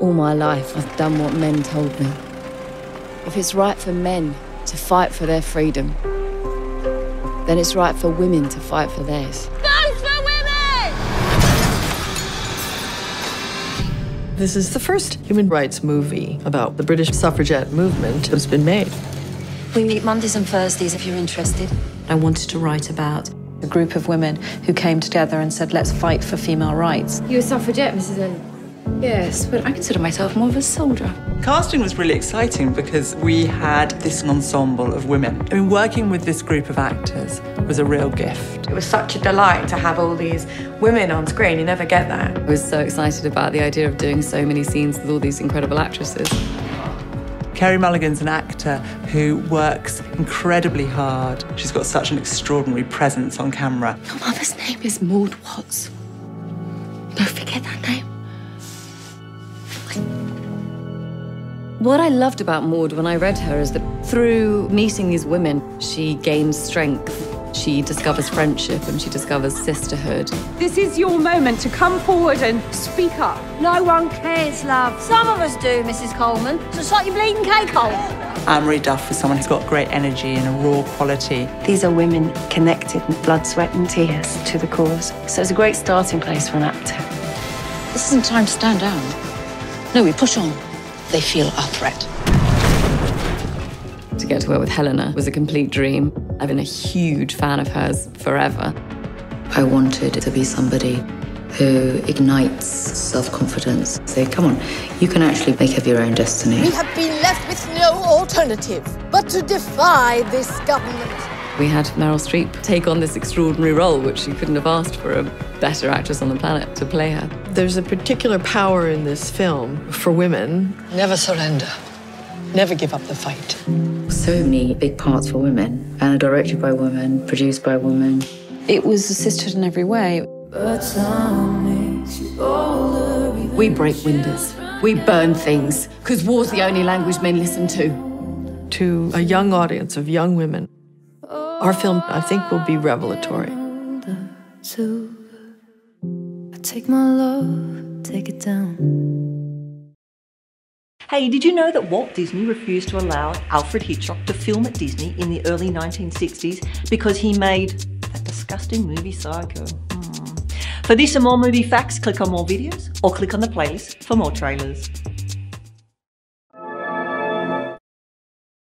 All my life I've done what men told me. If it's right for men to fight for their freedom, then it's right for women to fight for theirs. Go for women! This is the first human rights movie about the British suffragette movement that's been made. We meet Mondays and Thursdays if you're interested. I wanted to write about a group of women who came together and said, let's fight for female rights. You're a suffragette, Mrs. N. Yes, but I consider myself more of a soldier. Casting was really exciting because we had this ensemble of women. I mean, working with this group of actors was a real gift. It was such a delight to have all these women on screen. You never get that. I was so excited about the idea of doing so many scenes with all these incredible actresses. Kerry Mulligan's an actor who works incredibly hard. She's got such an extraordinary presence on camera. Your mother's name is Maude Watts. Don't forget that name. What I loved about Maude when I read her is that through meeting these women, she gains strength, she discovers friendship, and she discovers sisterhood. This is your moment to come forward and speak up. No one cares, love. Some of us do, Mrs. Coleman. So it's like you're bleeding cake hole. Anne-Marie Duff is someone who's got great energy and a raw quality. These are women connected in blood, sweat, and tears to the cause. So it's a great starting place for an actor. This isn't time to stand down. No, we push on. They feel our threat. To get to work with Helena was a complete dream. I've been a huge fan of hers forever. I wanted to be somebody who ignites self-confidence. Say, come on, you can actually make up your own destiny. We have been left with no alternative but to defy this government. We had Meryl Streep take on this extraordinary role, which she couldn't have asked for a better actress on the planet to play her. There's a particular power in this film for women. Never surrender. Never give up the fight. So many big parts for women, and directed by women, produced by women. It was a sisterhood in every way. But time makes you older. We break windows. We burn things, because war's the only language men listen to. To a young audience of young women, our film, I think, will be revelatory. Take my love, take it down. Hey, did you know that Walt Disney refused to allow Alfred Hitchcock to film at Disney in the early 1960s because he made that disgusting movie Psycho? For this and more movie facts, click on more videos or click on the playlist for more trailers.